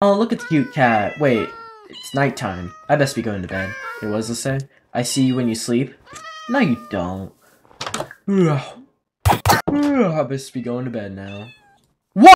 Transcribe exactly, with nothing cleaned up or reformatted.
Oh, look at the cute cat. Wait, it's nighttime. I best be going to bed. It was to say, I see you when you sleep. No, you don't. I best be going to bed now.